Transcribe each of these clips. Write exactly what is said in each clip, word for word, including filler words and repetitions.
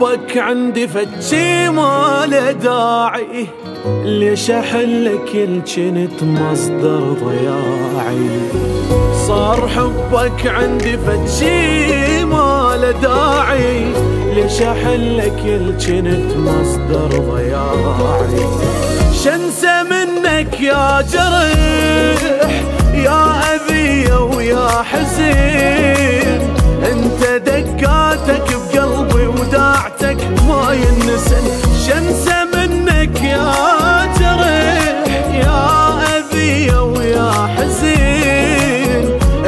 حبك عندي فتشي ما له داعي، ليش احلك اللي كنت مصدر ضياعي؟ صار حبك عندي فتشي ما له داعي، ليش احلك اللي كنت مصدر ضياعي؟ شنسى منك يا جرح يا اذيه ويا حزين، انت دقاتك بقلبي وداعتك ما ينسن. شنسى منك يا جرح يا اذيه ويا حزين،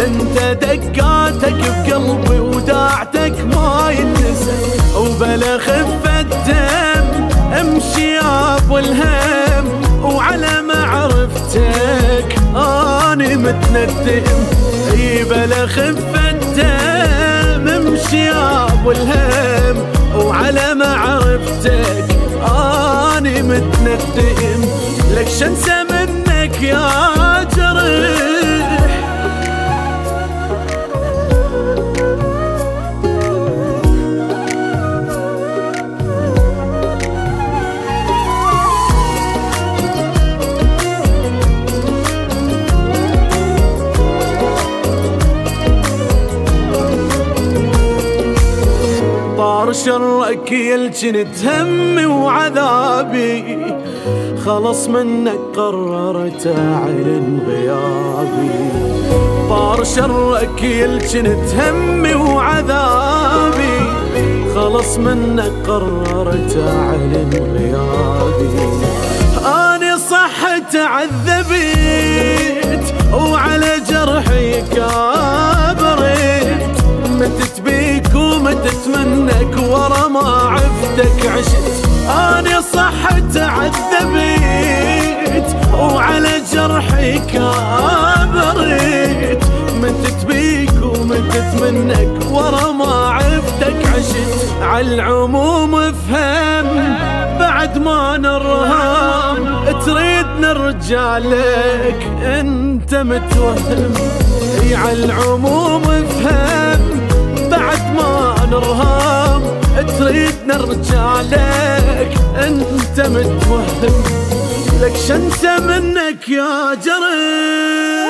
انت دقاتك بقلبي وداعتك ما ينسن. وبلا خفة دم امشي ابو الهم، وعلى معرفتك اني متندم. اي بلا خفة دم امشي ابو الهم، وعلى معرفتك اني متندم. لك شنسى منك يا جرح، طار شرك يلجن همي وعذابي، خلص منك قررت اعلن غيابي. طار شرك يلجن همي وعذابي، خلص منك قررت اعلن غيابي. اني صح تعذبت وعلى جرحي كابريت، متت بيك ومتت منك ورا ما عفتك عشت. اني صح تعذبت وعلى جرحي كابريت، متت بيك ومتت منك ورا ما عفتك عشت. عالعموم افهم بعد ما نرهام، تريدنا رجالك انت متوهم. عالعموم افهم بعد ما نرهام، تريدنا رجالك انت متوهم. لك شنسى منك يا جرح.